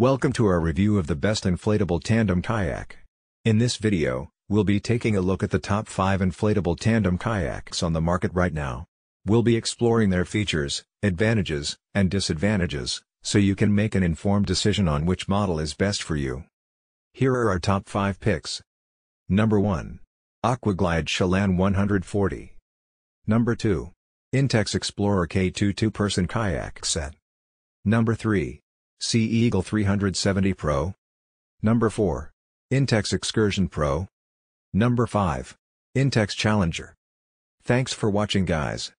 Welcome to our review of the best inflatable tandem kayak. In this video, we'll be taking a look at the top 5 inflatable tandem kayaks on the market right now. We'll be exploring their features, advantages, and disadvantages, so you can make an informed decision on which model is best for you. Here are our top 5 picks. Number 1. Aquaglide Chelan 140. Number 2. Intex Explorer K2 2-person kayak set. Number 3. Sea Eagle 370 Pro. Number 4. Intex Excursion Pro. Number 5. Intex Challenger. Thanks for watching, guys.